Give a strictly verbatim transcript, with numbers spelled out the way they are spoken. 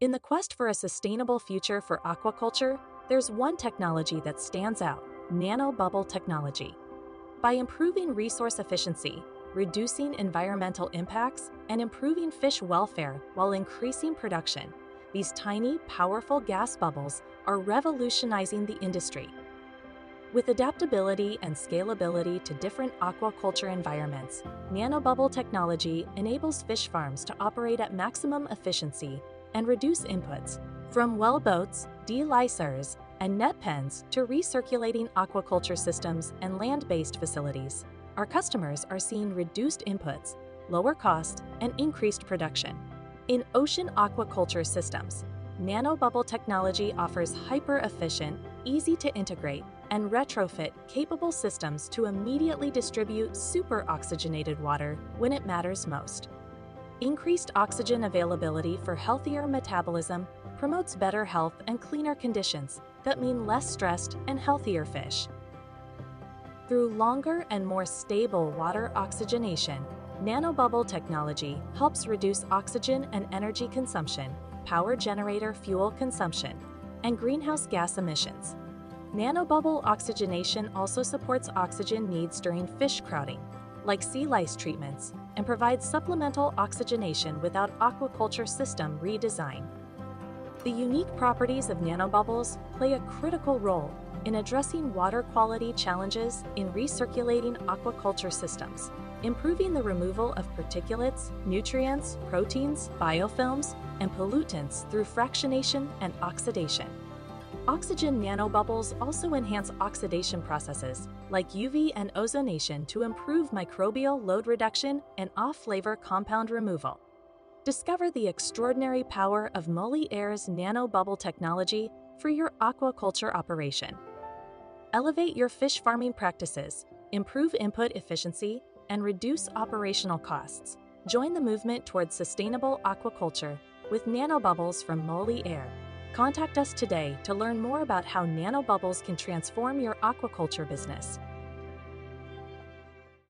In the quest for a sustainable future for aquaculture, there's one technology that stands out: nanobubble technology. By improving resource efficiency, reducing environmental impacts, and improving fish welfare while increasing production, these tiny, powerful gas bubbles are revolutionizing the industry. With adaptability and scalability to different aquaculture environments, nanobubble technology enables fish farms to operate at maximum efficiency and reduce inputs, from well boats, delicers, and net pens to recirculating aquaculture systems and land-based facilities. Our customers are seeing reduced inputs, lower cost, and increased production. In ocean aquaculture systems, nanobubble technology offers hyper-efficient, easy-to-integrate, and retrofit-capable systems to immediately distribute super-oxygenated water when it matters most. Increased oxygen availability for healthier metabolism promotes better health and cleaner conditions that mean less stressed and healthier fish. Through longer and more stable water oxygenation, nanobubble technology helps reduce oxygen and energy consumption, power generator fuel consumption, and greenhouse gas emissions. Nanobubble oxygenation also supports oxygen needs during fish crowding, like sea lice treatments, and provides supplemental oxygenation without aquaculture system redesign. The unique properties of nanobubbles play a critical role in addressing water quality challenges in recirculating aquaculture systems, improving the removal of particulates, nutrients, proteins, biofilms, and pollutants through fractionation and oxidation. Oxygen nanobubbles also enhance oxidation processes like U V and ozonation to improve microbial load reduction and off-flavor compound removal. Discover the extraordinary power of Moleaer's nanobubble technology for your aquaculture operation. Elevate your fish farming practices, improve input efficiency, and reduce operational costs. Join the movement towards sustainable aquaculture with nanobubbles from Moleaer. Contact us today to learn more about how nanobubbles can transform your aquaculture business.